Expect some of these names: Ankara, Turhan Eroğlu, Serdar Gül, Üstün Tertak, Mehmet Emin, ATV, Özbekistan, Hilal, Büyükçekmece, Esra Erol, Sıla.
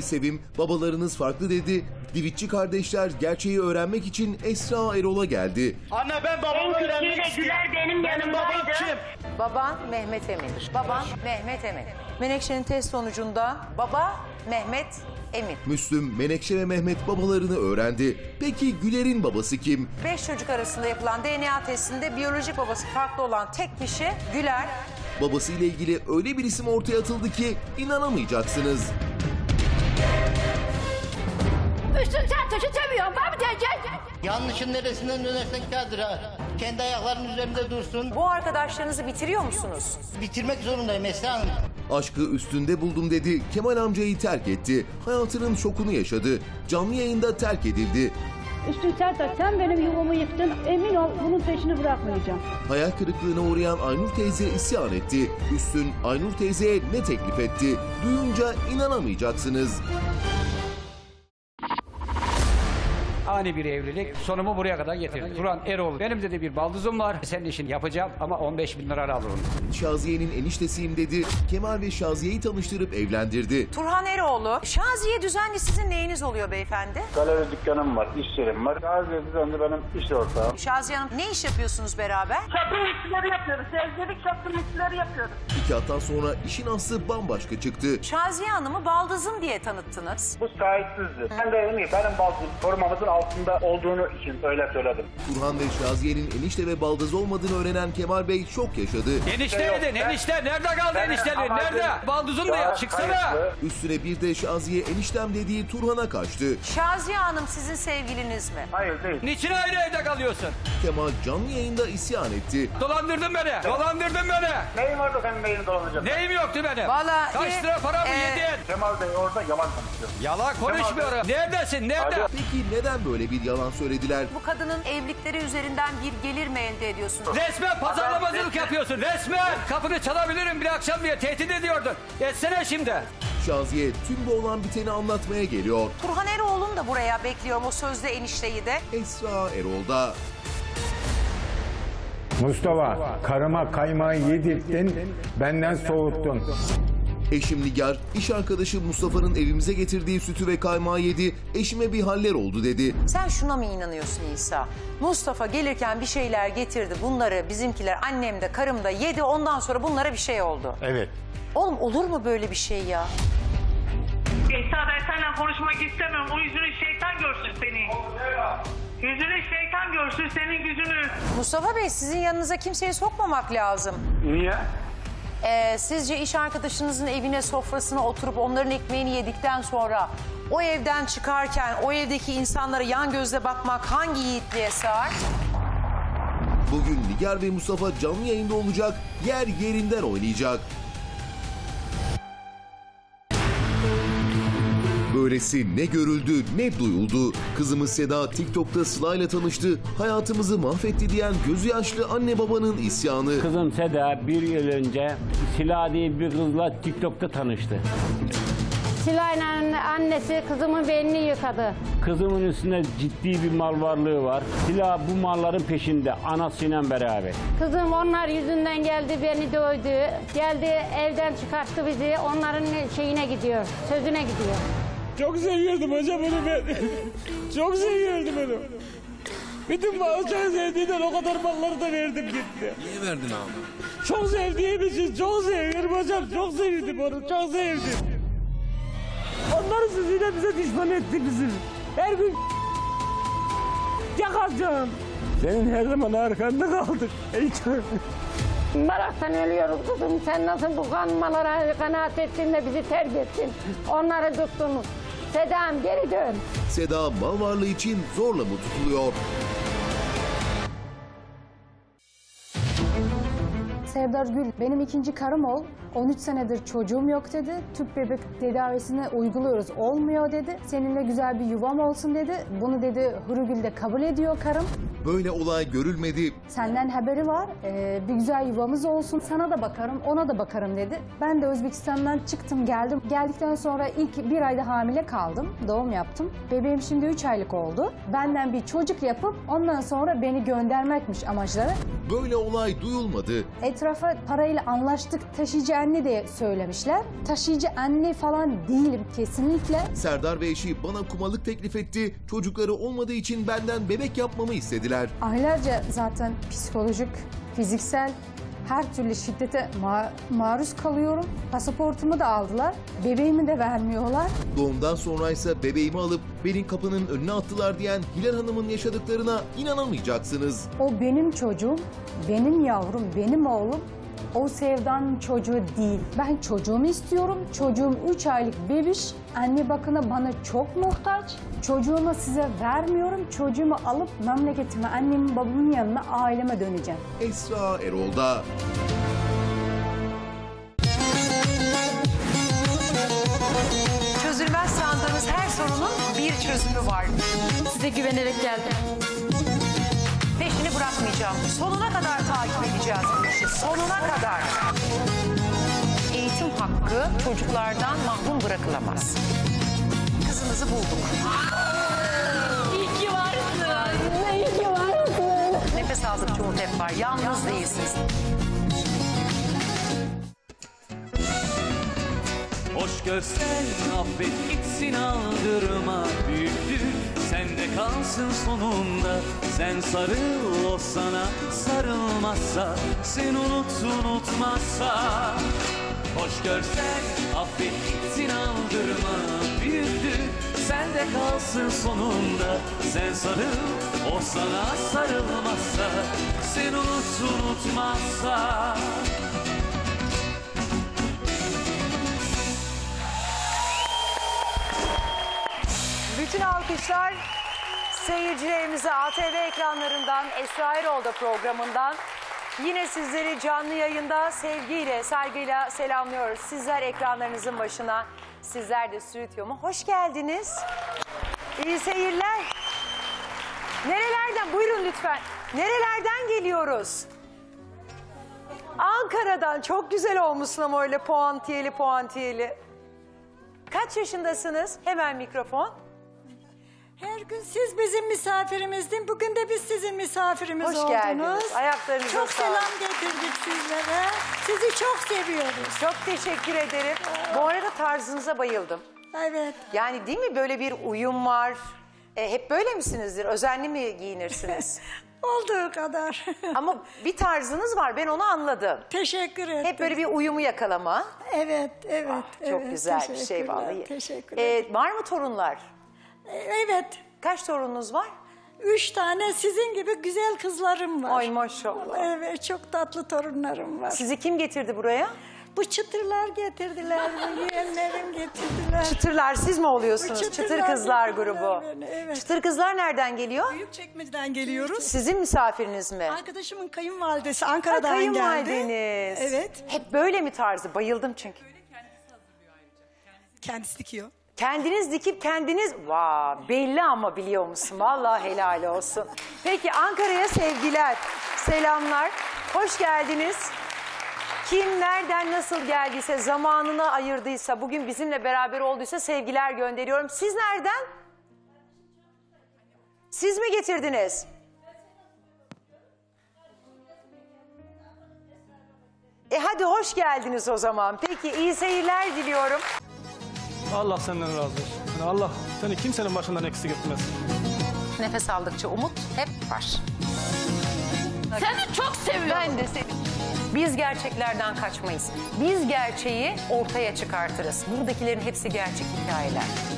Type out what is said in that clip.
kardeşleri Sevim, babalarınız farklı dedi. Divitçi kardeşler gerçeği öğrenmek için Esra Erol'a geldi. Anne ben babamı öğrenmek istiyorum. Benim babam kim? Baban Mehmet Emin'dir. Baban Mehmet Emin. Menekşe'nin test sonucunda baba Mehmet Emin. Müslüm, Menekşe ve Mehmet babalarını öğrendi. Peki Güler'in babası kim? 5 çocuk arasında yapılan DNA testinde biyolojik babası farklı olan tek kişi Güler. Babasıyla ilgili öyle bir isim ortaya atıldı ki inanamayacaksınız. Üstün Tertak'ı seviyorum. Yanlışın neresinden dönersen kârdır ha. Kendi ayaklarının üzerinde dursun. Bu arkadaşlarınızı bitiriyor musunuz? Bitirmek zorundayım Esra Hanım. Aşkı üstünde buldum dedi. Kemal amcayı terk etti. Hayatının şokunu yaşadı. Canlı yayında terk edildi. Üstün Tertak, sen benim yuvamı yıktın. Emin ol bunun peşini bırakmayacağım. Hayal kırıklığına uğrayan Aynur teyze isyan etti. Üstün Aynur teyzeye ne teklif etti? Duyunca inanamayacaksınız. Ani bir evlilik sonumu buraya kadar getirdi. Turhan Eroğlu, benim dedi bir baldızım var, senin işini yapacağım ama 15.000 lira alırım. Şaziye'nin eniştesiyim dedi. Kemal ve Şaziye'yi tanıştırıp evlendirdi. Turhan Eroğlu, Şaziye düzenli sizin neyiniz oluyor beyefendi? Galeri dükkanım var, iş yerim var. Şaziye düzenli benim iş ortağım. Şaziye Hanım, ne iş yapıyorsunuz beraber? Çapın işleri yapıyoruz. Evlilik çapın işleri yapıyoruz. 2 haftadan sonra işin aslı bambaşka çıktı. Şaziye Hanım'ı baldızım diye tanıttınız. Bu sahipsizdi. Ben de dedim ki benim baldızım korumamızın altında olduğunu için öyle söyledim. Turhan ve Şaziye'nin enişte ve baldız olmadığını öğrenen Kemal Bey şok yaşadı. Enişteydi, enişte nerede kaldı enişteli? Nerede? Baldızım da çıksana. Üstüne bir de Şaziye eniştem dediği Turhan'a kaçtı. Şaziye Hanım sizin sevgiliniz mi? Hayır değil. Niçin ayrı evde kalıyorsun? Kemal canlı yayında isyan etti. Dolandırdın beni. Evet. Dolandırdın beni. Neyim vardı senin beyini dolandıracak? Neyim yoktu benim? Vallahi kaç lira para mı yedin? Kemal Bey orada yalan konuşuyor. Yalan konuşmuyorum. Neredesin? Nerede? Hadi. Peki neden böyle bir yalan söylediler? Bu kadının evlilikleri üzerinden bir gelir mi elde ediyorsun? Resmen pazarlamacılık yapıyorsun. Resmen kapını çalabilirim bir akşam diye tehdit ediyordun. Etsene şimdi. Şaziye tüm bu olan biteni anlatmaya geliyor. Turhan Eroğlu'nu da buraya bekliyorum. O sözde enişteyi de. Esra Erol da. Mustafa, karıma kaymağı yedirttin, benden soğuttun. Eşim Nigar, iş arkadaşı Mustafa'nın evimize getirdiği sütü ve kaymağı yedi, eşime bir haller oldu dedi. Sen şuna mı inanıyorsun İsa? Mustafa gelirken bir şeyler getirdi, bunları bizimkiler, annem de karım da yedi, ondan sonra bunlara bir şey oldu. Evet. Oğlum olur mu böyle bir şey ya? İsa ben seninle konuşmak istemiyorum, o yüzünü şeytan görsün seni. Yüzünü şeytan görsün senin yüzünü. Mustafa Bey sizin yanınıza kimseyi sokmamak lazım. Niye? Sizce iş arkadaşınızın evine sofrasına oturup onların ekmeğini yedikten sonra o evden çıkarken o evdeki insanlara yan gözle bakmak hangi yiğitliğe sığar? Bugün Nigar ve Mustafa canlı yayında olacak, yer yerinden oynayacak. Böylesi ne görüldü ne duyuldu. Kızımız Seda TikTok'ta Sıla'yla tanıştı. Hayatımızı mahvetti diyen gözü yaşlı anne babanın isyanı. Kızım Seda bir yıl önce Sıla diye bir kızla TikTok'ta tanıştı. Sıla'nın annesi kızımın belini yıkadı. Kızımın üstünde ciddi bir mal varlığı var. Sıla bu malların peşinde anasıyla beraber. Kızım onlar yüzünden geldi beni dövdü. Geldi evden çıkarttı bizi. Onların şeyine gidiyor, sözüne gidiyor. Çok seviyordum hocam onu ben. Çok seviyordum onu. Bütün hocam sevdiğinden o kadar malları da verdim gitti. Niye verdin abi? Çok sevdiğim için çok seviyorum hocam. Çok sevdim onu. Çok sevdim. Onların sözüyle bize düşman etti bizim. Her gün yakacağım. Senin her zaman arkanda kaldık. Meraktan ölüyoruz kızım. Sen nasıl bu kanmalara kanaat ettin de bizi terk ettin. Onları tuttunuz. Seda'm geri dön. Seda mal varlığı için zorla mı tutuluyor? Serdar Gül, benim 2. karım ol, 13 senedir çocuğum yok dedi. Tüp bebek tedavisini uyguluyoruz, olmuyor dedi. Seninle güzel bir yuvam olsun dedi. Bunu dedi Hürgül de kabul ediyor karım. Böyle olay görülmedi. Senden haberi var, bir güzel yuvamız olsun, sana da bakarım, ona da bakarım dedi. Ben de Özbekistan'dan çıktım geldim. Geldikten sonra ilk 1 ayda hamile kaldım, doğum yaptım. Bebeğim şimdi 3 aylık oldu. Benden bir çocuk yapıp ondan sonra beni göndermekmiş amaçları. Böyle olay duyulmadı. Etrafa parayla anlaştık, taşıyacağını anne diye söylemişler. Taşıyıcı anne falan değilim kesinlikle. Serdar ve eşi bana kumalık teklif etti. Çocukları olmadığı için benden bebek yapmamı istediler. Aylarca zaten psikolojik, fiziksel her türlü şiddete maruz kalıyorum. Pasaportumu da aldılar. Bebeğimi de vermiyorlar. Doğumdan sonraysa bebeğimi alıp beni kapının önüne attılar diyen Hilal Hanım'ın yaşadıklarına inanamayacaksınız. O benim çocuğum, benim yavrum, benim oğlum. O Sevda'nın çocuğu değil. Ben çocuğumu istiyorum. Çocuğum 3 aylık bebiş. Anne bakına bana çok muhtaç. Çocuğumu size vermiyorum. Çocuğumu alıp memleketime, annemin babamın yanına, aileme döneceğim. Esra Erol'da. Çözülmez sandığınız her sorunun bir çözümü var. Size güvenerek geldim. Peşini bırakmayacağım. Sonuna kadar takip edeceğiz bu işi. Sonuna kadar. Eğitim hakkı çocuklardan mahrum bırakılamaz. Kızınızı bulduk. İyi ki varsın. İyi ki varsın. Nefes aldık çoğu hep var. Yalnız değilsiniz. Hoş görsen affet gitsin aldırma büyüktür. Sen de kalsın sonunda. Sen sarıl o sana sarılmazsa, sen unut unutmazsa. Hoş görsen affet gitsin aldırma büyüktür. Sen de kalsın sonunda. Sen sarıl o sana sarılmazsa, sen unut unutmazsa. Bütün alkışlar seyircilerimize ATV ekranlarından, Esra Erol'da programından. Yine sizleri canlı yayında sevgiyle, saygıyla selamlıyoruz. Sizler ekranlarınızın başına, sizler de stüdyoma hoş geldiniz. İyi seyirler. Nerelerden? Buyurun lütfen. Nerelerden geliyoruz? Ankara'dan. Çok güzel olmuşsun ama öyle puantiyeli puantiyeli. Kaç yaşındasınız? Hemen mikrofon. Her gün siz bizim misafirimizdin, bugün de biz sizin misafirimiz oldunuz. Hoş geldiniz, ayaklarınıza sağlık. Çok selam getirdik sizlere, sizi çok seviyoruz. Çok teşekkür ederim. Bu arada tarzınıza bayıldım. Evet. Yani değil mi, böyle bir uyum var, hep böyle misinizdir, özenli mi giyinirsiniz? Olduğu kadar. Ama bir tarzınız var, ben onu anladım. Teşekkür ederim. Hep böyle bir uyumu yakalama. Evet, evet. Ah, çok evet, güzel bir şey vallahi. Teşekkür ederim. Var mı torunlar? Evet. Kaç torununuz var? 3 tane sizin gibi güzel kızlarım var. Ay maşallah. Evet, çok tatlı torunlarım var. Sizi kim getirdi buraya? Bu çıtırlar getirdiler, bu yeğenlerim getirdiler. Çıtırlar siz mi oluyorsunuz? Çıtır kızlar grubu. Evet. Çıtır kızlar nereden geliyor? Büyükçekmece'den geliyoruz. Sizin misafiriniz mi? Arkadaşımın kayınvalidesi Ankara'dan geldi. Kayınvalideniz. Evet. Hep böyle mi tarzı? Bayıldım çünkü. Böyle kendisi hazırlıyor ayrıca. Kendisi dikiyor. Kendiniz dikip kendiniz... Vaa, belli ama biliyor musun? Vallahi helal olsun. Peki Ankara'ya sevgiler, selamlar. Hoş geldiniz. Kim nereden nasıl geldiyse, zamanını ayırdıysa, bugün bizimle beraber olduysa sevgiler gönderiyorum. Siz nereden? Siz mi getirdiniz? Hadi hoş geldiniz o zaman. Peki iyi seyirler diliyorum. Allah senden razı olsun. Yani Allah seni kimsenin başından eksik etmez. Nefes aldıkça umut hep var. Seni çok seviyorum. Ben de seni. Biz gerçeklerden kaçmayız. Biz gerçeği ortaya çıkartırız. Buradakilerin hepsi gerçek hikayeler.